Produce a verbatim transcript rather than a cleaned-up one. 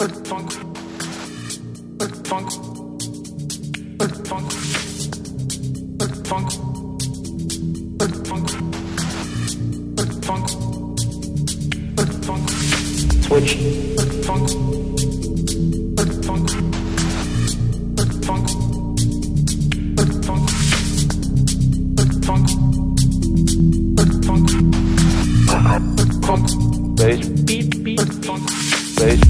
Beat, beat, beat, beat.